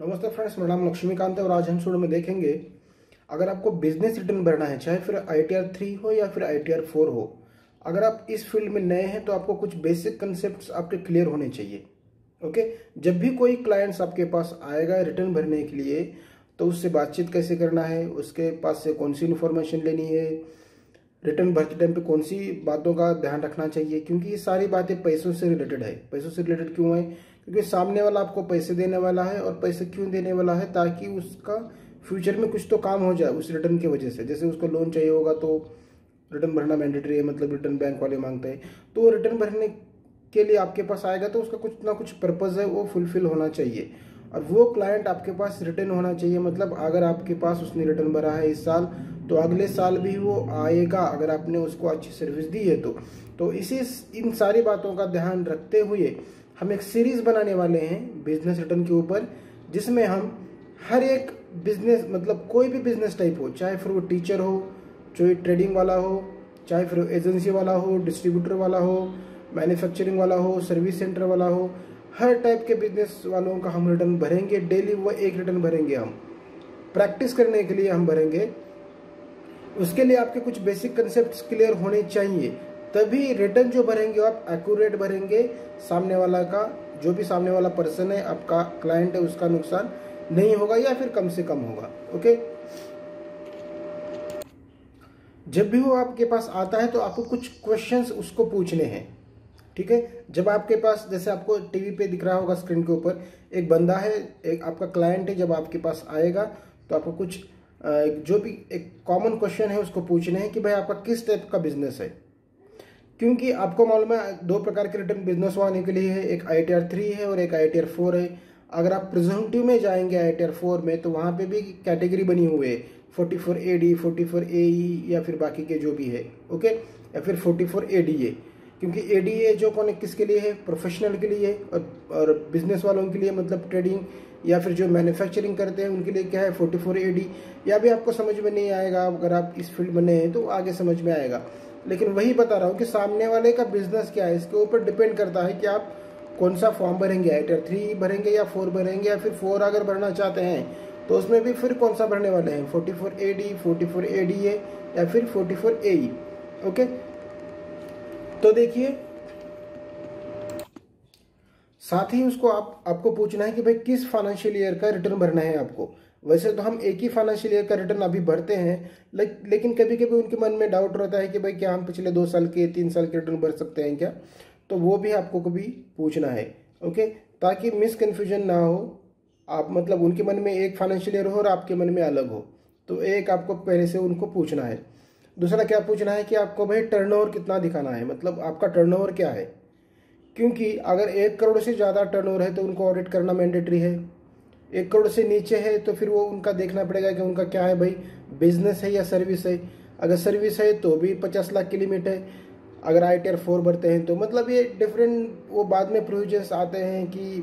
नमस्ते फ्रेंड्स, मेरा नाम लक्ष्मीकांत है और आज हम शोडू में देखेंगे अगर आपको बिजनेस रिटर्न भरना है, चाहे फिर ITR 3 हो या फिर ITR 4 हो, अगर आप इस फील्ड में नए हैं तो आपको कुछ बेसिक कंसेप्ट्स आपके क्लियर होने चाहिए। ओके, जब भी कोई क्लाइंट्स आपके पास आएगा रिटर्न भरने के लिए तो उससे बातचीत कैसे करना है, उसके पास से कौन सी इन्फॉर्मेशन लेनी है, रिटर्न भरते टाइम पे कौन सी बातों का ध्यान रखना चाहिए, क्योंकि ये सारी बातें पैसों से रिलेटेड है। पैसों से रिलेटेड क्यों है? क्योंकि सामने वाला आपको पैसे देने वाला है, और पैसे क्यों देने वाला है, ताकि उसका फ्यूचर में कुछ तो काम हो जाए उस रिटर्न की वजह से। जैसे उसको लोन चाहिए होगा तो रिटर्न भरना मैंडेटरी है, मतलब रिटर्न बैंक वाले मांगते हैं, तो रिटर्न भरने के लिए आपके पास आएगा तो उसका कुछ ना कुछ पर्पज़ है वो फुलफिल होना चाहिए। और वो क्लाइंट आपके पास रिटर्न होना चाहिए, मतलब अगर आपके पास उसने रिटर्न भरा है इस साल तो अगले साल भी वो आएगा, अगर आपने उसको अच्छी सर्विस दी है तो इसी इन सारी बातों का ध्यान रखते हुए हम एक सीरीज़ बनाने वाले हैं बिजनेस रिटर्न के ऊपर, जिसमें हम हर एक बिजनेस, मतलब कोई भी बिजनेस टाइप हो, चाहे फिर वो टीचर हो, चाहे ट्रेडिंग वाला हो, चाहे फिर एजेंसी वाला हो, डिस्ट्रीब्यूटर वाला हो, मैन्युफैक्चरिंग वाला हो, सर्विस सेंटर वाला हो, हर टाइप के बिजनेस वालों का हम रिटर्न भरेंगे। डेली वो एक रिटर्न भरेंगे, हम प्रैक्टिस करने के लिए हम भरेंगे। उसके लिए आपके कुछ बेसिक कंसेप्ट्स क्लियर होने चाहिए, तभी रिटर्न जो भरेंगे आप एक्यूरेट भरेंगे, सामने वाला का, जो भी सामने वाला पर्सन है, आपका क्लाइंट है, उसका नुकसान नहीं होगा या फिर कम से कम होगा। ओके, जब भी वो आपके पास आता है तो आपको कुछ क्वेश्चंस उसको पूछने हैं, ठीक है। जब आपके पास, जैसे आपको टीवी पे दिख रहा होगा स्क्रीन के ऊपर, एक बंदा है, एक आपका क्लाइंट है, जब आपके पास आएगा तो आपको कुछ जो भी एक कॉमन क्वेश्चन है उसको पूछने हैं कि भाई आपका किस टाइप का बिजनेस है, क्योंकि आपको मालूम है दो प्रकार के रिटर्न बिजनेस वाले के लिए है, एक ITR 3 है और एक ITR 4 है। अगर आप प्रिजम्पटिव में जाएंगे ITR 4 में तो वहाँ पे भी कैटेगरी बनी हुई है, 44AD, 44AE या फिर बाकी के जो भी है, ओके, या फिर 44ADA, क्योंकि ADA जो कौन किसके लिए है, प्रोफेशनल के लिए और बिजनेस वालों के लिए, मतलब ट्रेडिंग या फिर जो मैन्युफैक्चरिंग करते हैं उनके लिए क्या है 44AD। या भी आपको समझ में नहीं आएगा, अगर आप इस फील्ड में नए हैं तो आगे समझ में आएगा, लेकिन वही बता रहा हूँ कि सामने वाले का बिजनेस क्या है, इसके ऊपर डिपेंड करता है कि आप कौन सा फॉर्म भरेंगे, ITR 3 भरेंगे या 4 भरेंगे, या फिर 4 अगर भरना चाहते हैं तो उसमें भी फिर कौन सा भरने वाले हैं, 44AD, 44ADA या फिर 44AE। ओके, तो देखिए, साथ ही उसको आपको पूछना है कि भाई किस फाइनेंशियल ईयर का रिटर्न भरना है आपको। वैसे तो हम एक ही फाइनेंशियल ईयर का रिटर्न अभी भरते हैं, लेकिन कभी कभी उनके मन में डाउट रहता है कि भाई क्या हम पिछले 2 साल के, 3 साल के रिटर्न भर सकते हैं क्या, तो वो भी आपको कभी पूछना है, ओके, ताकि मिस कन्फ्यूजन ना हो। आप, मतलब उनके मन में एक फाइनेंशियल ईयर हो और आपके मन में अलग हो, तो एक आपको पहले से उनको पूछना है। दूसरा क्या पूछना है कि आपको भाई टर्नओवर कितना दिखाना है, मतलब आपका टर्नओवर क्या है, क्योंकि अगर 1 करोड़ से ज़्यादा टर्नओवर है तो उनको ऑडिट करना मैंडेटरी है, 1 करोड़ से नीचे है तो फिर वो उनका देखना पड़ेगा कि उनका क्या है भाई, बिजनेस है या सर्विस है। अगर सर्विस है तो भी 50 लाख की लिमिट है, अगर ITR 4 भरते हैं तो, मतलब ये डिफरेंट वो बाद में प्रोविजन्स आते हैं कि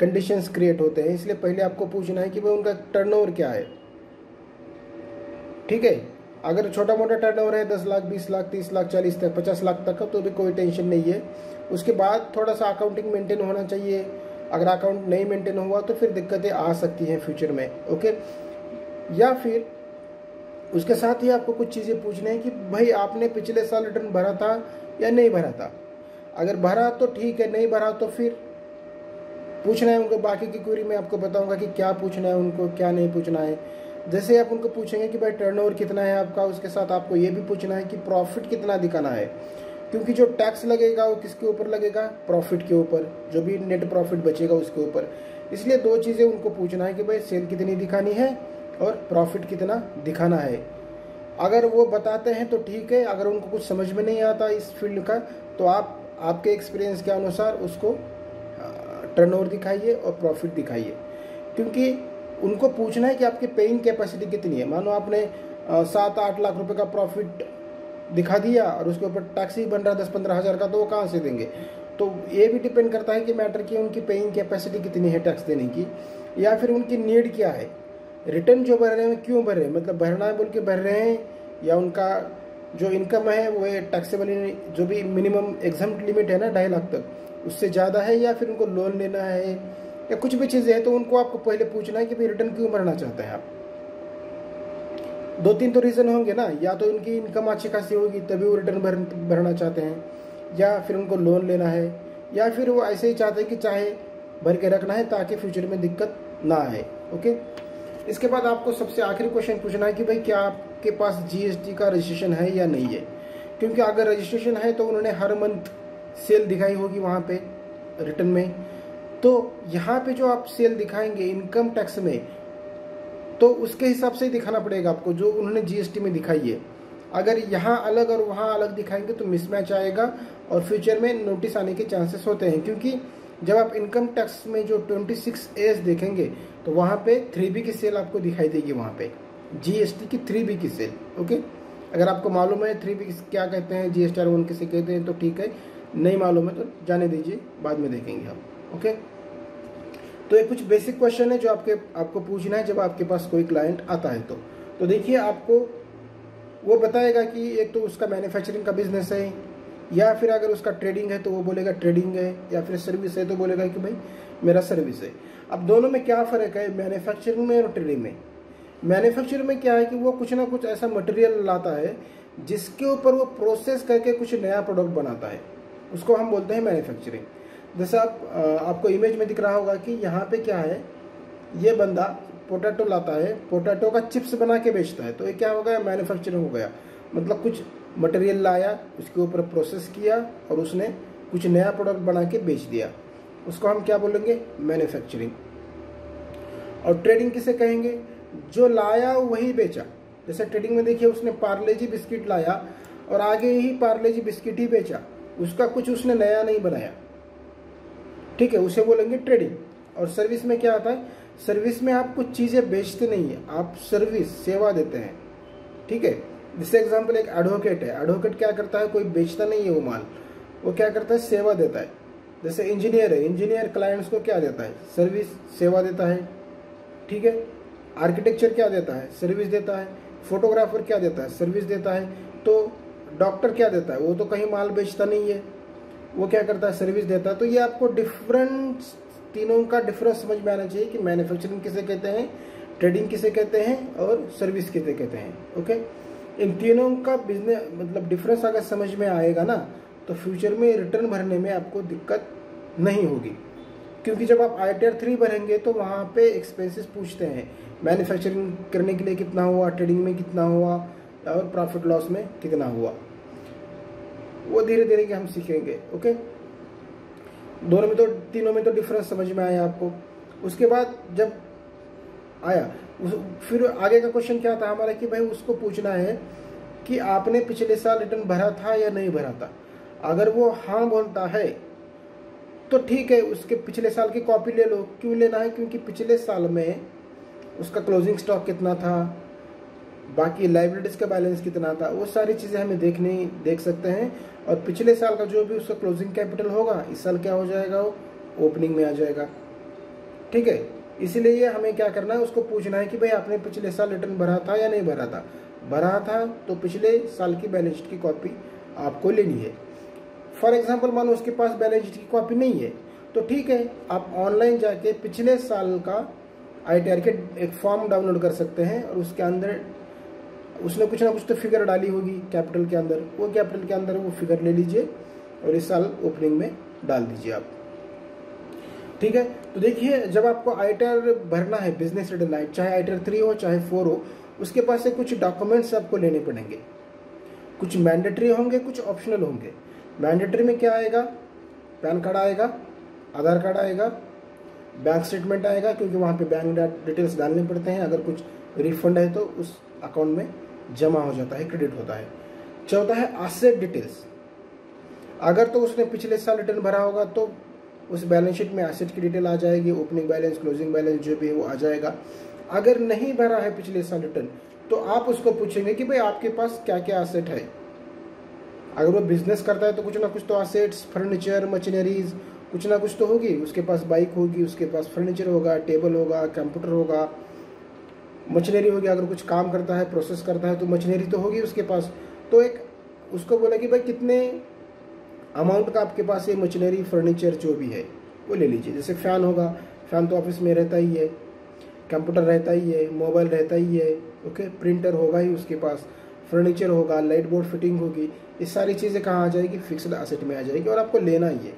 कंडीशंस क्रिएट होते हैं, इसलिए पहले आपको पूछना है कि भाई उनका टर्नओवर क्या है, ठीक है। अगर छोटा मोटा टर्नओवर है 10 लाख, 20 लाख, 30 लाख, 40 तक, 50 लाख तक का, तो भी कोई टेंशन नहीं है। उसके बाद थोड़ा सा अकाउंटिंग मेंटेन होना चाहिए, अगर अकाउंट नहीं मेंटेन हुआ तो फिर दिक्कतें आ सकती हैं फ्यूचर में, ओके। या फिर उसके साथ ही आपको कुछ चीज़ें पूछनी है कि भाई आपने पिछले साल रिटर्न भरा था या नहीं भरा था, अगर भरा तो ठीक है, नहीं भरा तो फिर पूछना है उनको। बाकी की क्वेरी मैं आपको बताऊंगा कि क्या पूछना है उनको, क्या नहीं पूछना है। जैसे आप उनको पूछेंगे कि भाई टर्नओवर कितना है आपका, उसके साथ आपको ये भी पूछना है कि प्रॉफिट कितना दिखाना है, क्योंकि जो टैक्स लगेगा वो किसके ऊपर लगेगा, प्रॉफिट के ऊपर, जो भी नेट प्रॉफिट बचेगा उसके ऊपर। इसलिए 2 चीज़ें उनको पूछना है कि भाई सेल कितनी दिखानी है और प्रॉफिट कितना दिखाना है। अगर वो बताते हैं तो ठीक है, अगर उनको कुछ समझ में नहीं आता इस फील्ड का तो आप आपके एक्सपीरियंस के अनुसार उसको टर्नओवर दिखाइए और प्रॉफिट दिखाइए, क्योंकि उनको पूछना है कि आपकी पेइंग कैपेसिटी कितनी है। मानो आपने 7-8 लाख रुपए का प्रॉफिट दिखा दिया और उसके ऊपर टैक्स ही बन रहा है 10-15 हज़ार का, तो वो कहाँ से देंगे। तो ये भी डिपेंड करता है कि मैटर की उनकी पेइंग कैपेसिटी कितनी है टैक्स देने की, या फिर उनकी नीड क्या है, रिटर्न जो भर रहे हैं क्यों भर रहे हैं, मतलब भरना है बोल के भर रहे हैं, या उनका जो इनकम है वो टैक्सेबल, जो भी मिनिमम एग्जाम लिमिट है ना 2.5 लाख तक, उससे ज़्यादा है, या फिर उनको लोन लेना है, या कुछ भी चीज़ें हैं तो उनको आपको पहले पूछना है कि भाई रिटर्न क्यों भरना चाहते हैं आप। दो तीन तो रीज़न होंगे ना, या तो उनकी इनकम अच्छी खासी होगी तभी वो रिटर्न भरना चाहते हैं, या फिर उनको लोन लेना है, या फिर वो ऐसे ही चाहते हैं कि चाहे भर के रखना है ताकि फ्यूचर में दिक्कत ना आए। ओके, इसके बाद आपको सबसे आखिरी क्वेश्चन पूछना है कि भाई क्या आपके पास GST का रजिस्ट्रेशन है या नहीं है, क्योंकि अगर रजिस्ट्रेशन है तो उन्होंने हर मंथ सेल दिखाई होगी वहाँ पे रिटर्न में, तो यहाँ पे जो आप सेल दिखाएंगे इनकम टैक्स में तो उसके हिसाब से ही दिखाना पड़ेगा आपको जो उन्होंने GST में दिखाई है। अगर यहाँ अलग और वहाँ अलग दिखाएंगे तो मिसमैच आएगा और फ्यूचर में नोटिस आने के चांसेस होते हैं, क्योंकि जब आप इनकम टैक्स में जो 26S देखेंगे तो वहाँ पे 3B की सेल आपको दिखाई देगी, वहाँ पे GST की 3B की सेल। ओके, अगर आपको मालूम है 3B क्या कहते हैं, GSTR 1 किसे कहते हैं तो ठीक है, नहीं मालूम है तो जाने दीजिए, बाद में देखेंगे आप। ओके, तो ये कुछ बेसिक क्वेश्चन है जो आपको पूछना है जब आपके पास कोई क्लाइंट आता है। तो देखिए, आपको वो बताएगा कि एक तो उसका मैन्युफैक्चरिंग का बिजनेस है, या फिर अगर उसका ट्रेडिंग है तो वो बोलेगा ट्रेडिंग है, या फिर सर्विस है तो बोलेगा कि भाई मेरा सर्विस है। अब दोनों में क्या फ़र्क है मैन्युफैक्चरिंग में और ट्रेडिंग में? मैन्युफैक्चरिंग में क्या है कि वो कुछ ना कुछ ऐसा मटेरियल लाता है जिसके ऊपर वो प्रोसेस करके कुछ नया प्रोडक्ट बनाता है, उसको हम बोलते हैं मैन्युफैक्चरिंग। जैसे आपको इमेज में दिख रहा होगा कि यहाँ पे क्या है, ये बंदा पोटैटो लाता है, पोटैटो का चिप्स बना के बेचता है, तो ये क्या हो गया, मैन्युफैक्चरिंग हो गया। मतलब कुछ मटेरियल लाया, उसके ऊपर प्रोसेस किया और उसने कुछ नया प्रोडक्ट बना के बेच दिया, उसको हम क्या बोलेंगे, मैन्युफैक्चरिंग। और ट्रेडिंग किसे कहेंगे, जो लाया वही बेचा। जैसे ट्रेडिंग में देखिए, उसने पार्ले जी बिस्किट लाया और आगे ही पार्ले जी बिस्किट ही बेचा, उसका कुछ उसने नया नहीं बनाया, ठीक है, उसे बोलेंगे ट्रेडिंग। और सर्विस में क्या आता है, सर्विस में आप कुछ चीज़ें बेचते नहीं है, आप सर्विस सेवा देते हैं, ठीक है। जैसे एग्जाम्पल एक एडवोकेट है, एडवोकेट क्या करता है, कोई बेचता नहीं है वो माल, वो क्या करता है, सेवा देता है। जैसे इंजीनियर है, इंजीनियर क्लाइंट्स को क्या देता है, सर्विस सेवा देता है, ठीक है। आर्किटेक्चर क्या देता है, सर्विस देता है। फोटोग्राफर क्या देता है, सर्विस देता है। तो डॉक्टर क्या देता है, वो तो कहीं माल बेचता नहीं है, वो क्या करता है, सर्विस देता है। तो ये आपको डिफरेंट, तीनों का डिफरेंस समझ में आना चाहिए कि मैन्युफैक्चरिंग किसे कहते हैं, ट्रेडिंग किसे कहते हैं और सर्विस किसे कहते हैं। ओके, इन तीनों का बिजनेस मतलब डिफरेंस अगर समझ में आएगा ना तो फ्यूचर में रिटर्न भरने में आपको दिक्कत नहीं होगी, क्योंकि जब आप ITR 3 भरेंगे तो वहाँ पे एक्सपेंसेस पूछते हैं, मैन्युफैक्चरिंग करने के लिए कितना हुआ, ट्रेडिंग में कितना हुआ और प्रॉफिट लॉस में कितना हुआ, वो धीरे धीरे हम सीखेंगे। ओके, दोनों में तो, तीनों में तो डिफरेंस समझ में आया आपको। उसके बाद जब आया फिर आगे का क्वेश्चन क्या था हमारा कि भाई उसको पूछना है कि आपने पिछले साल रिटर्न भरा था या नहीं भरा था। अगर वो हाँ बोलता है तो ठीक है, उसके पिछले साल की कॉपी ले लो। क्यों लेना है, क्योंकि पिछले साल में उसका क्लोजिंग स्टॉक कितना था, बाकी लाइबिलिटीज़ का बैलेंस कितना था, वो सारी चीज़ें हमें देख सकते हैं। और पिछले साल का जो भी उसका क्लोजिंग कैपिटल होगा इस साल क्या हो जाएगा, वो ओपनिंग में आ जाएगा, ठीक है। इसीलिए हमें क्या करना है, उसको पूछना है कि भाई आपने पिछले साल रिटर्न भरा था या नहीं भरा था। भरा था तो पिछले साल की बैलेंस शीट की कॉपी आपको लेनी है। फॉर एग्जांपल मानो उसके पास बैलेंस शीट की कॉपी नहीं है तो ठीक है, आप ऑनलाइन जाके पिछले साल का ITR के एक फॉर्म डाउनलोड कर सकते हैं और उसके अंदर उसने कुछ ना कुछ तो फिगर डाली होगी कैपिटल के अंदर, वो कैपिटल के अंदर वो फिगर ले लीजिए और इस साल ओपनिंग में डाल दीजिए आप, ठीक है। तो देखिए, जब आपको ITR भरना है बिजनेस रिटर्न लाइट, चाहे ITR 3 हो चाहे 4 हो, उसके पास से कुछ डॉक्यूमेंट्स आपको लेने पड़ेंगे, कुछ मैंडेटरी होंगे कुछ ऑप्शनल होंगे। मैंडेटरी में क्या आएगा, पैन कार्ड आएगा, आधार कार्ड आएगा, बैंक स्टेटमेंट आएगा, क्योंकि वहाँ पे बैंक डिटेल्स डालने पड़ते हैं, अगर कुछ रिफंड है तो उस अकाउंट में जमा हो जाता है, क्रेडिट होता है। चौथा है एसेट डिटेल्स, अगर तो उसने पिछले साल रिटर्न भरा होगा तो उस बैलेंस शीट में एसेट की डिटेल आ जाएगी, ओपनिंग बैलेंस क्लोजिंग बैलेंस जो भी है वो आ जाएगा। अगर नहीं भरा है पिछले साल रिटर्न तो आप उसको पूछेंगे कि भाई आपके पास क्या क्या एसेट है। अगर वो बिजनेस करता है तो कुछ ना कुछ तो एसेट्स, फर्नीचर, मशीनरीज, कुछ ना कुछ तो होगी, उसके पास बाइक होगी, उसके पास फर्नीचर होगा, टेबल होगा, कंप्यूटर होगा, मशीनरी होगी। अगर कुछ काम करता है, प्रोसेस करता है तो मशीनरी तो होगी उसके पास। तो एक उसको बोला कि भाई कितने अमाउंट का आपके पास ये मशीनरी फर्नीचर जो भी है वो ले लीजिए। जैसे फैन होगा, शाम तो ऑफिस में रहता ही है, कंप्यूटर रहता ही है, मोबाइल रहता ही है, ओके, प्रिंटर होगा ही उसके पास, फर्नीचर होगा, लाइट बोर्ड फिटिंग होगी, ये सारी चीज़ें कहाँ आ जाएगी? फिक्स्ड एसेट में आ जाएगी। और आपको लेना ही है,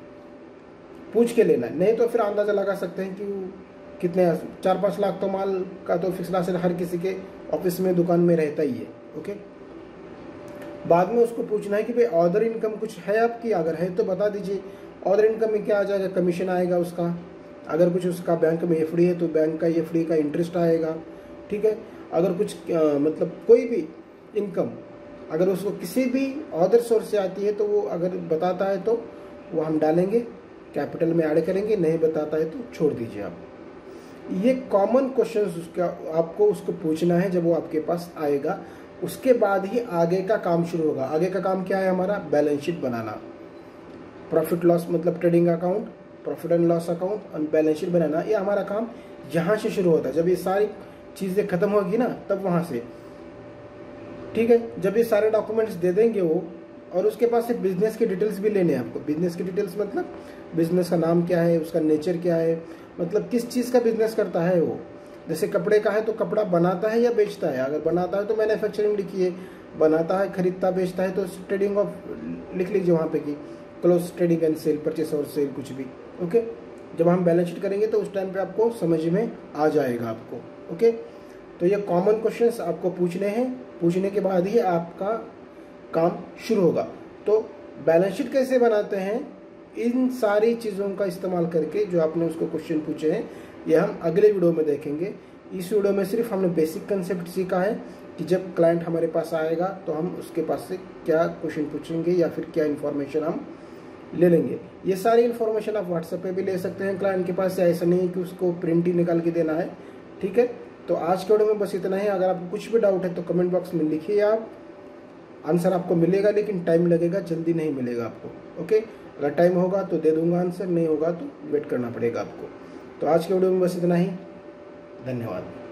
पूछ के लेना है, नहीं तो फिर अंदाज़ा लगा सकते हैं कि कितने 4-5 लाख तो माल का तो फिक्स्ड एसेट हर किसी के ऑफिस में, दुकान में रहता ही है। ओके, बाद में उसको पूछना है कि भाई ऑर्डर इनकम कुछ है आपकी, अगर है तो बता दीजिए। ऑर्डर इनकम में क्या आ जाएगा? कमीशन आएगा उसका, अगर कुछ उसका बैंक में एफडी है तो बैंक का एफडी का इंटरेस्ट आएगा, ठीक है। अगर कुछ मतलब कोई भी इनकम अगर उसको किसी भी अदर सोर्स से आती है तो वो अगर बताता है तो वो हम डालेंगे, कैपिटल में ऐड करेंगे, नहीं बताता है तो छोड़ दीजिए आप। ये कॉमन क्वेश्चंस उसका आपको उसको पूछना है। जब वो आपके पास आएगा उसके बाद ही आगे का काम शुरू होगा। आगे का काम क्या है हमारा? बैलेंस शीट बनाना, प्रॉफिट लॉस मतलब trading account, profit and loss account और बैलेंस शीट बनाना, ये हमारा काम यहाँ से शुरू होता है। जब ये सारी चीज़ें खत्म होगी ना तब वहाँ से, ठीक है, जब ये सारे डॉक्यूमेंट्स दे देंगे वो, और उसके पास से बिजनेस के डिटेल्स भी लेने हैं आपको। बिजनेस की डिटेल्स मतलब बिजनेस का नाम क्या है, उसका नेचर क्या है, मतलब किस चीज़ का बिजनेस करता है वो। जैसे कपड़े का है तो कपड़ा बनाता है या बेचता है, अगर बनाता है तो मैन्युफैक्चरिंग लिखिए, बनाता है, खरीदता, बेचता है तो ट्रेडिंग ऑफ लिख लीजिए वहाँ पे कि close trading and sale, purchase और सेल, कुछ भी। ओके, जब हम बैलेंस शीट करेंगे तो उस टाइम पर आपको समझ में आ जाएगा आपको। ओके, तो ये कॉमन क्वेश्चंस आपको पूछने हैं, पूछने के बाद ही आपका काम शुरू होगा। तो बैलेंस शीट कैसे बनाते हैं, इन सारी चीज़ों का इस्तेमाल करके जो आपने उसको क्वेश्चन पूछे हैं, ये हम अगले वीडियो में देखेंगे। इस वीडियो में सिर्फ हमने बेसिक कंसेप्ट सीखा है कि जब क्लाइंट हमारे पास आएगा तो हम उसके पास से क्या क्वेश्चन पूछेंगे या फिर क्या इन्फॉर्मेशन हम ले लेंगे। ये सारी इन्फॉर्मेशन आप व्हाट्सएप पर भी ले सकते हैं क्लाइंट के पास से, ऐसा नहीं है कि उसको प्रिंट ही निकाल के देना है, ठीक है। तो आज के वीडियो में बस इतना ही। अगर आपको कुछ भी डाउट है तो कमेंट बॉक्स में लिखिए, आप आंसर आपको मिलेगा, लेकिन टाइम लगेगा, जल्दी नहीं मिलेगा आपको। ओके, अगर टाइम होगा तो दे दूंगा आंसर, नहीं होगा तो वेट करना पड़ेगा आपको। तो आज के वीडियो में बस इतना ही, धन्यवाद।